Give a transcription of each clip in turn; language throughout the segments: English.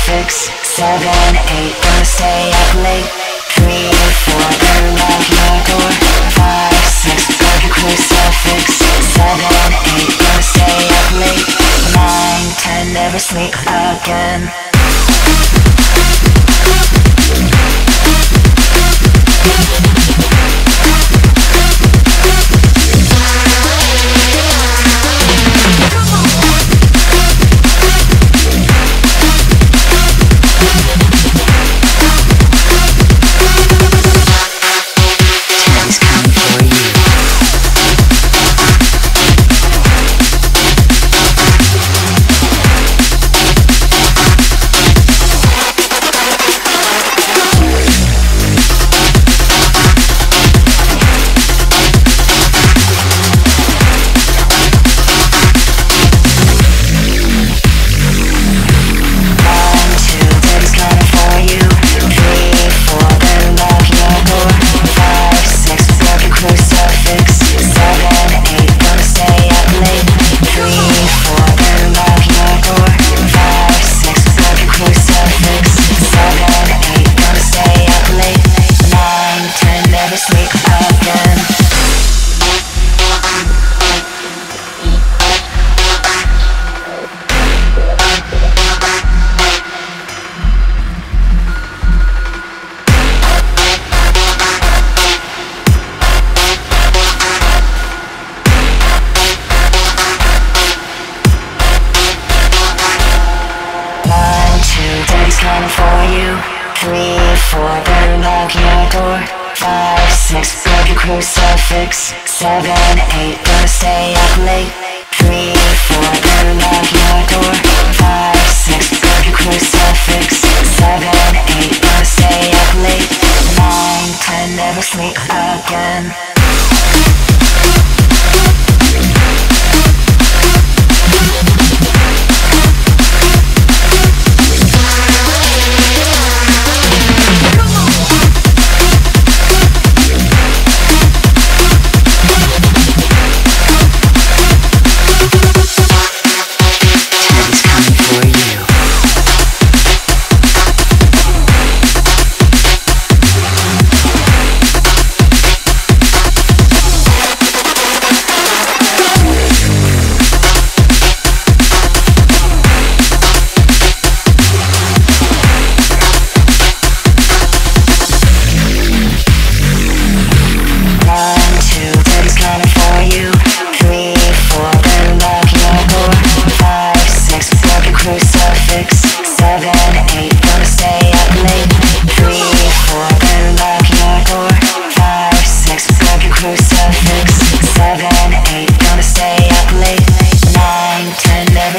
6, 7, 8, don't stay up late. 3 and 4, don't lock your door. 5, 6, go to crucifix. 7, 8, don't stay up late. 9, 10, never sleep again. Coming for you. 3, 4, better lock your door. 5, 6, grab your crucifix. 7, 8, don't stay up late. 3, 4, better lock your door. 5, 6, grab your crucifix. 7, 8, don't stay up late. 9, 10, never sleep again.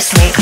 Sleep.